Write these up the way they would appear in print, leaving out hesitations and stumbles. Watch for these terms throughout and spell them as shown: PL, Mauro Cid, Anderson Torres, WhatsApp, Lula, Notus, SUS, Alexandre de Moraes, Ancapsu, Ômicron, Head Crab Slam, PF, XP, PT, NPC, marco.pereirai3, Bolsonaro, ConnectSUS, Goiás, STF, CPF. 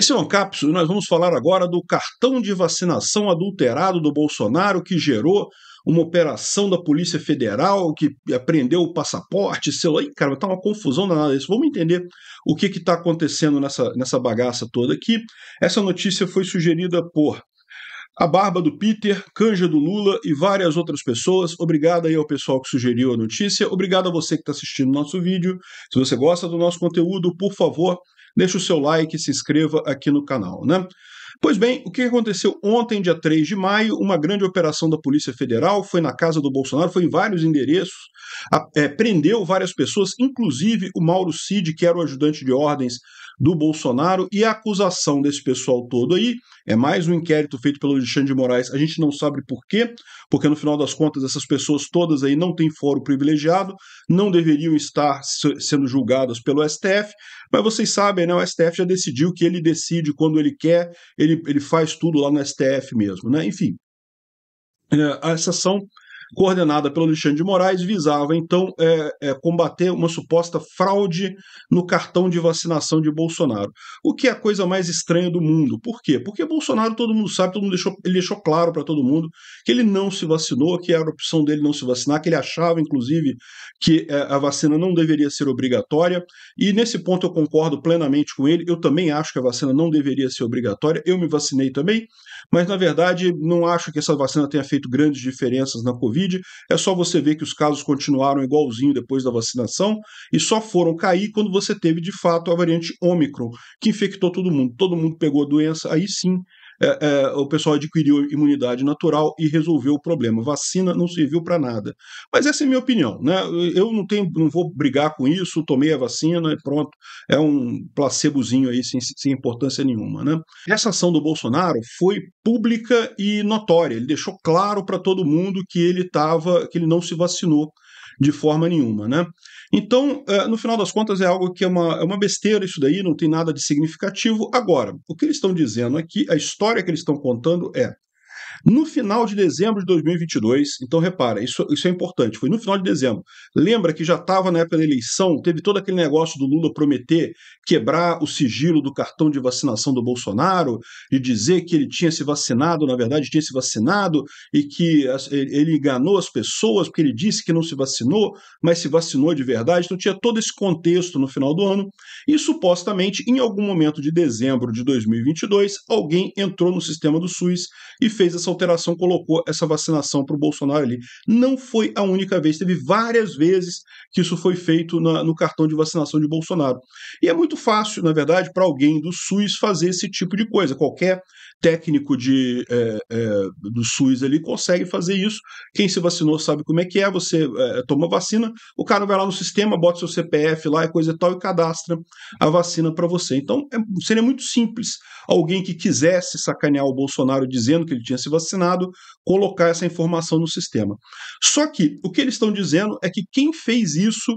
Esse é o Ancapsu, nós vamos falar agora do cartão de vacinação adulterado do Bolsonaro, que gerou uma operação da Polícia Federal, que apreendeu o passaporte, celular. Ih, cara, tá uma confusão danada isso. Vamos entender o que está acontecendo nessa bagaça toda aqui. Essa notícia foi sugerida por A Barba do Peter, Canja do Lula e várias outras pessoas. Obrigado aí ao pessoal que sugeriu a notícia. Obrigado a você que está assistindo o nosso vídeo. Se você gosta do nosso conteúdo, por favor, deixe o seu like e se inscreva aqui no canal, né? Pois bem, o que aconteceu ontem, dia 3 de maio, uma grande operação da Polícia Federal, foi na casa do Bolsonaro, foi em vários endereços, prendeu várias pessoas, inclusive o Mauro Cid, que era o ajudante de ordens do Bolsonaro, e a acusação desse pessoal todo aí é mais um inquérito feito pelo Alexandre de Moraes. A gente não sabe por quê, porque no final das contas essas pessoas todas aí não têm fórum privilegiado, não deveriam estar sendo julgadas pelo STF, mas vocês sabem, né, o STF já decidiu que ele decide quando ele quer, ele faz tudo lá no STF mesmo, né? Enfim, essa ação coordenada pelo Alexandre de Moraes visava, então, combater uma suposta fraude no cartão de vacinação de Bolsonaro, o que é a coisa mais estranha do mundo. Por quê? Porque Bolsonaro, todo mundo sabe, ele deixou claro para todo mundo que ele não se vacinou, que era a opção dele não se vacinar, que ele achava, inclusive, que a vacina não deveria ser obrigatória, e nesse ponto eu concordo plenamente com ele. Eu também acho que a vacina não deveria ser obrigatória, eu me vacinei também, mas, na verdade, não acho que essa vacina tenha feito grandes diferenças na Covid. É só você ver que os casos continuaram igualzinho depois da vacinação e só foram cair quando você teve, de fato, a variante Ômicron, que infectou todo mundo. Todo mundo pegou a doença, aí sim o pessoal adquiriu imunidade natural e resolveu o problema. Vacina não serviu para nada. Mas essa é a minha opinião, né? Eu não vou brigar com isso, tomei a vacina e pronto. É um placebozinho aí sem importância nenhuma, né? Essa ação do Bolsonaro foi pública e notória. Ele deixou claro para todo mundo que ele não se vacinou de forma nenhuma, né? Então, no final das contas, é algo que é uma besteira isso daí, não tem nada de significativo. Agora, o que eles estão dizendo aqui, a história que eles estão contando é: no final de dezembro de 2022, então repara, isso é importante, foi no final de dezembro, lembra que já estava na época da eleição, teve todo aquele negócio do Lula prometer quebrar o sigilo do cartão de vacinação do Bolsonaro, de dizer que ele tinha se vacinado, na verdade tinha se vacinado, e que ele enganou as pessoas, porque ele disse que não se vacinou, mas se vacinou de verdade. Então tinha todo esse contexto no final do ano, e supostamente em algum momento de dezembro de 2022, alguém entrou no sistema do SUS e fez essa alteração, colocou essa vacinação para o Bolsonaro ali. Não foi a única vez, teve várias vezes que isso foi feito no cartão de vacinação de Bolsonaro. E é muito fácil, na verdade, para alguém do SUS fazer esse tipo de coisa. Qualquer técnico do SUS ali consegue fazer isso. Quem se vacinou sabe como é que é, você toma a vacina, o cara vai lá no sistema, bota seu CPF lá e coisa e tal, e cadastra a vacina para você. Então, seria muito simples alguém que quisesse sacanear o Bolsonaro dizendo que ele tinha se vacinado, colocar essa informação no sistema. Só que o que eles estão dizendo é que quem fez isso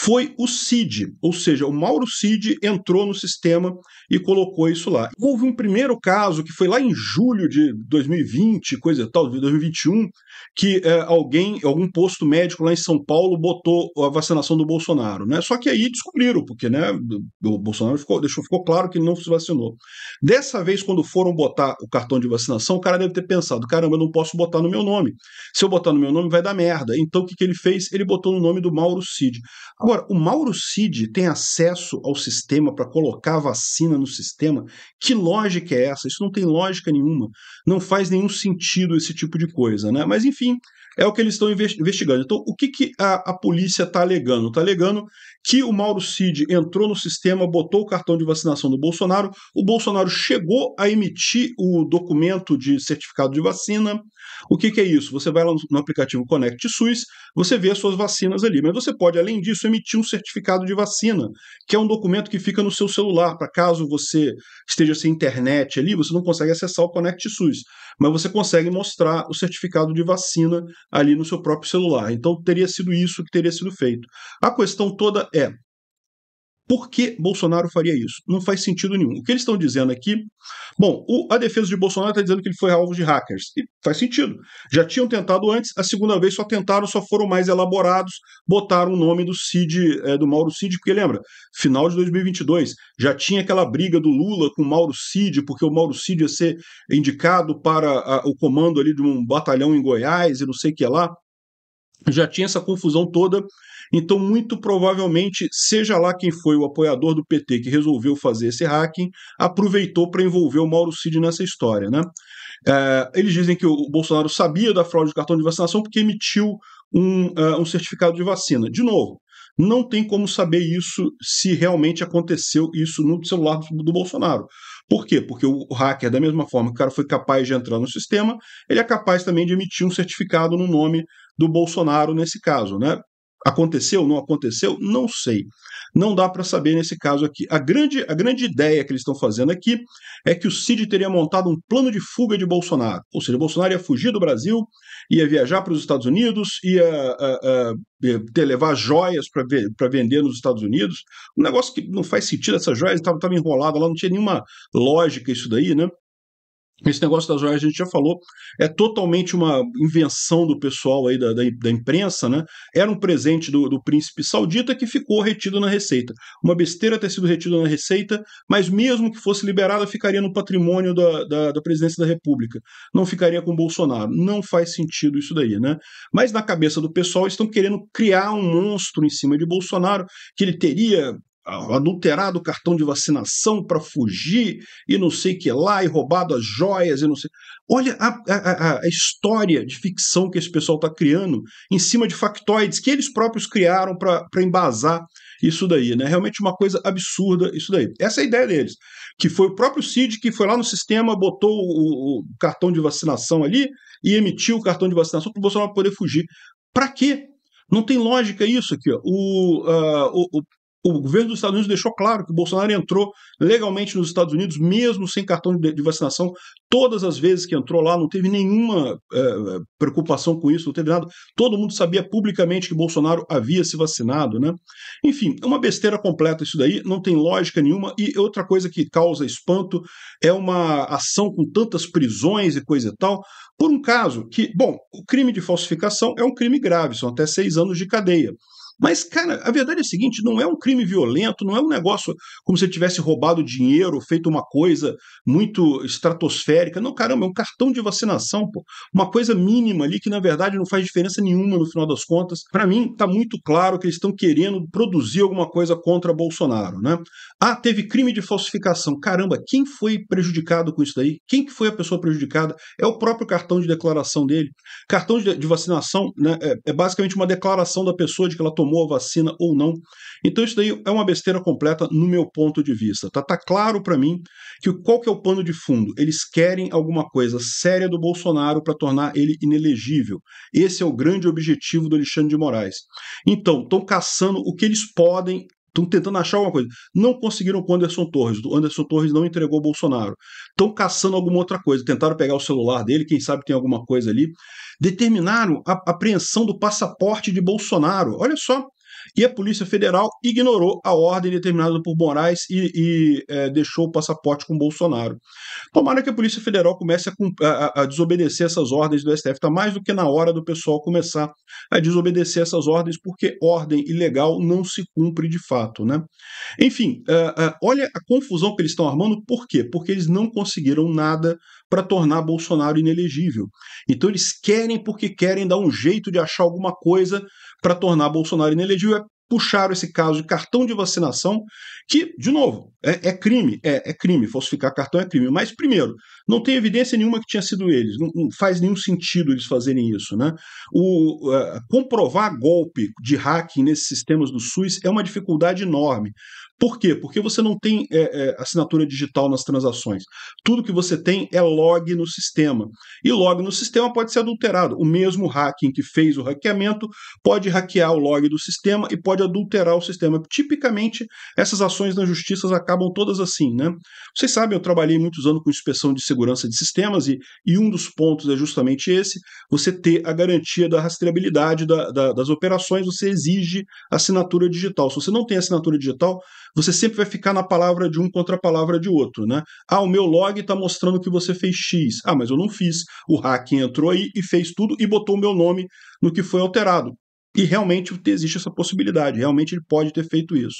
foi o Cid, ou seja, o Mauro Cid entrou no sistema e colocou isso lá. Houve um primeiro caso que foi lá em julho de 2020, coisa e tal, de 2021, que algum posto médico lá em São Paulo botou a vacinação do Bolsonaro, né? Só que aí descobriram, porque, né, o Bolsonaro ficou claro que ele não se vacinou. Dessa vez, quando foram botar o cartão de vacinação, o cara deve ter pensado: caramba, eu não posso botar no meu nome. Se eu botar no meu nome vai dar merda. Então o que ele fez? Ele botou no nome do Mauro Cid. Agora, o Mauro Cid tem acesso ao sistema para colocar a vacina no sistema? Que lógica é essa? Isso não tem lógica nenhuma. Não faz nenhum sentido esse tipo de coisa, né? Mas, enfim, é o que eles estão investigando. Então, o que a polícia está alegando? Está alegando que o Mauro Cid entrou no sistema, botou o cartão de vacinação do Bolsonaro, o Bolsonaro chegou a emitir o documento de certificado de vacina. O que é isso? Você vai lá no aplicativo ConnectSUS, você vê as suas vacinas ali, mas você pode, além disso, emitir um certificado de vacina, que é um documento que fica no seu celular, para caso você esteja sem internet ali, você não consegue acessar o ConnectSUS, mas você consegue mostrar o certificado de vacina ali no seu próprio celular. Então teria sido isso que teria sido feito. A questão toda é: Por que Bolsonaro faria isso? Não faz sentido nenhum. O que eles estão dizendo aqui... Bom, a defesa de Bolsonaro está dizendo que ele foi alvo de hackers. E faz sentido. Já tinham tentado antes, a segunda vez só tentaram, só foram mais elaborados, botaram o nome do Cid, do Mauro Cid, porque lembra, final de 2022, já tinha aquela briga do Lula com o Mauro Cid, porque o Mauro Cid ia ser indicado para o comando ali de um batalhão em Goiás e não sei o que lá. Já tinha essa confusão toda, então muito provavelmente, seja lá quem foi o apoiador do PT que resolveu fazer esse hacking, aproveitou para envolver o Mauro Cid nessa história, né? Eles dizem que o Bolsonaro sabia da fraude de cartão de vacinação porque emitiu um certificado de vacina. De novo, não tem como saber isso se realmente aconteceu isso no celular do Bolsonaro. Por quê? Porque o hacker, da mesma forma que o cara foi capaz de entrar no sistema, ele é capaz também de emitir um certificado no nome do Bolsonaro nesse caso, né? Aconteceu, não aconteceu? Não sei. Não dá para saber nesse caso aqui. A grande ideia que eles estão fazendo aqui é que o Cid teria montado um plano de fuga de Bolsonaro. Ou seja, Bolsonaro ia fugir do Brasil, ia viajar para os Estados Unidos, ia levar joias para vender nos Estados Unidos. Um negócio que não faz sentido, essas joias estavam enroladas lá, não tinha nenhuma lógica isso daí, né? Esse negócio das joias, a gente já falou, é totalmente uma invenção do pessoal aí da imprensa, né? Era um presente do príncipe saudita que ficou retido na Receita. Uma besteira ter sido retido na Receita, mas mesmo que fosse liberada, ficaria no patrimônio da presidência da República. Não ficaria com Bolsonaro. Não faz sentido isso daí, né? Mas na cabeça do pessoal, eles estão querendo criar um monstro em cima de Bolsonaro, que ele teria adulterado o cartão de vacinação para fugir e não sei o que lá, e roubado as joias e não sei... Olha a história de ficção que esse pessoal está criando em cima de factoides que eles próprios criaram para embasar isso daí, né? Realmente uma coisa absurda isso daí. Essa é a ideia deles, que foi o próprio Cid que foi lá no sistema, botou o cartão de vacinação ali e emitiu o cartão de vacinação para o Bolsonaro poder fugir. Para quê? Não tem lógica isso aqui, ó. O governo dos Estados Unidos deixou claro que o Bolsonaro entrou legalmente nos Estados Unidos, mesmo sem cartão de vacinação. Todas as vezes que entrou lá, não teve nenhuma preocupação com isso, não teve nada. Todo mundo sabia publicamente que Bolsonaro havia se vacinado, né? Enfim, é uma besteira completa isso daí, não tem lógica nenhuma. E outra coisa que causa espanto é uma ação com tantas prisões e coisa e tal, por um caso que, bom, o crime de falsificação é um crime grave, são até 6 anos de cadeia. Mas, cara, a verdade é a seguinte, não é um crime violento, não é um negócio como se ele tivesse roubado dinheiro, feito uma coisa muito estratosférica. Não, caramba, é um cartão de vacinação, pô. Uma coisa mínima ali que, na verdade, não faz diferença nenhuma no final das contas. Para mim, tá muito claro que eles estão querendo produzir alguma coisa contra Bolsonaro, né? Ah, teve crime de falsificação. Caramba, quem foi prejudicado com isso daí? Quem que foi a pessoa prejudicada? É o próprio cartão de declaração dele. Cartão de vacinação, né, é basicamente uma declaração da pessoa de que ela tomou a vacina ou não. Então isso daí é uma besteira completa no meu ponto de vista. Tá claro para mim que qual que é o pano de fundo? Eles querem alguma coisa séria do Bolsonaro para tornar ele inelegível. Esse é o grande objetivo do Alexandre de Moraes. Então, estão caçando o que eles podem, estão tentando achar alguma coisa. Não conseguiram com o Anderson Torres. O Anderson Torres não entregou o Bolsonaro. Estão caçando alguma outra coisa. Tentaram pegar o celular dele, quem sabe tem alguma coisa ali. Determinaram a apreensão do passaporte de Bolsonaro. Olha só. E a Polícia Federal ignorou a ordem determinada por Moraes e deixou o passaporte com Bolsonaro. Tomara que a Polícia Federal comece a desobedecer essas ordens do STF. Está mais do que na hora do pessoal começar a desobedecer essas ordens, porque ordem ilegal não se cumpre de fato, né? Enfim, olha a confusão que eles estão armando. Por quê? Porque eles não conseguiram nada para tornar Bolsonaro inelegível. Então eles querem porque querem dar um jeito de achar alguma coisa para tornar Bolsonaro inelegível. Puxaram esse caso de cartão de vacinação, que, de novo, é crime, falsificar cartão é crime, mas, primeiro, não tem evidência nenhuma que tinha sido eles, não faz nenhum sentido eles fazerem isso, né? Comprovar golpe de hacking nesses sistemas do SUS é uma dificuldade enorme. Por quê? Porque você não tem assinatura digital nas transações. Tudo que você tem é log no sistema. E log no sistema pode ser adulterado. O mesmo hacking que fez o hackeamento pode hackear o log do sistema e pode adulterar o sistema. Tipicamente, essas ações na justiça acabam todas assim, né? Vocês sabem, eu trabalhei muitos anos com inspeção de segurança de sistemas e um dos pontos é justamente esse, você ter a garantia da rastreabilidade das operações, você exige assinatura digital. Se você não tem assinatura digital, você sempre vai ficar na palavra de um contra a palavra de outro, né? Ah, o meu log está mostrando que você fez X. Ah, mas eu não fiz. O hacking entrou aí e fez tudo e botou o meu nome no que foi alterado. E realmente existe essa possibilidade, realmente ele pode ter feito isso.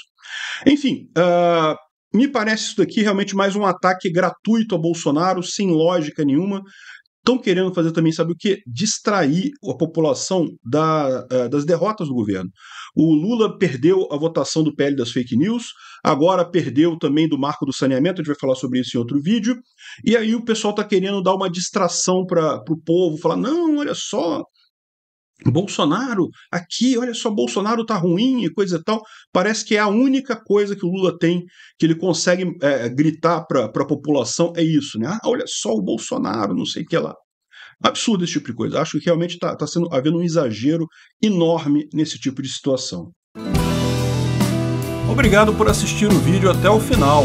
Enfim, me parece isso daqui realmente mais um ataque gratuito a Bolsonaro, sem lógica nenhuma. Estão querendo fazer também, sabe o quê? Distrair a população das derrotas do governo. O Lula perdeu a votação do PL das fake news, agora perdeu também do marco do saneamento, a gente vai falar sobre isso em outro vídeo, e aí o pessoal está querendo dar uma distração para o povo, falar, não, olha só, Bolsonaro, aqui, olha só, Bolsonaro tá ruim e coisa e tal. Parece que é a única coisa que o Lula tem, que ele consegue gritar para a população, é isso, né? Ah, olha só o Bolsonaro, não sei o que lá. Absurdo esse tipo de coisa. Acho que realmente está havendo um exagero enorme nesse tipo de situação. Obrigado por assistir o vídeo até o final.